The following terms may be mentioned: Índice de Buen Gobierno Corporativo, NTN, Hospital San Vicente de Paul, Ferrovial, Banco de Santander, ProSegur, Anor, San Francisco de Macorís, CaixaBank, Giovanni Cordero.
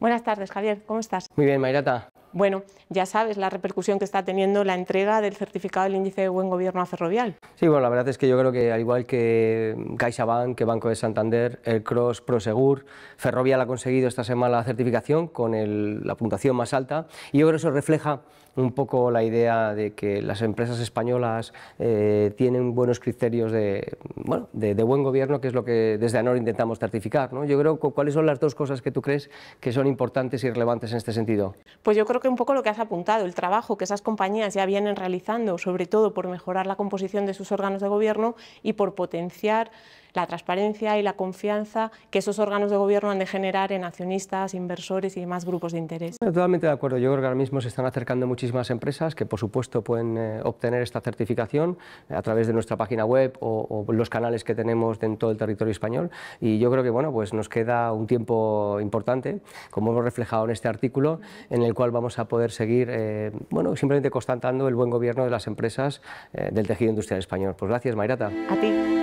Buenas tardes, Javier, ¿cómo estás? Muy bien, Mayrata. Bueno, ya sabes la repercusión que está teniendo la entrega del certificado del índice de buen gobierno a Ferrovial. Sí, bueno, la verdad es que yo creo que al igual que CaixaBank, que Banco de Santander, el Cross, ProSegur, Ferrovial ha conseguido esta semana la certificación con la puntuación más alta, y yo creo que eso refleja un poco la idea de que las empresas españolas tienen buenos criterios de buen gobierno, que es lo que desde Anor intentamos certificar, ¿no? Yo creo, ¿cuáles son las dos cosas que tú crees que son importantes y relevantes en este sentido? Pues yo creo que un poco lo que has apuntado, el trabajo que esas compañías ya vienen realizando, sobre todo por mejorar la composición de sus órganos de gobierno y por potenciar la transparencia y la confianza que esos órganos de gobierno han de generar en accionistas, inversores y demás grupos de interés. Totalmente de acuerdo. Yo creo que ahora mismo se están acercando muchísimas empresas que, por supuesto, pueden obtener esta certificación a través de nuestra página web o los canales que tenemos en todo el territorio español. Y yo creo que bueno, pues nos queda un tiempo importante, como hemos reflejado en este artículo, en el cual vamos a poder seguir bueno, simplemente constatando el buen gobierno de las empresas del tejido industrial español. Pues gracias, Mayrata. A ti.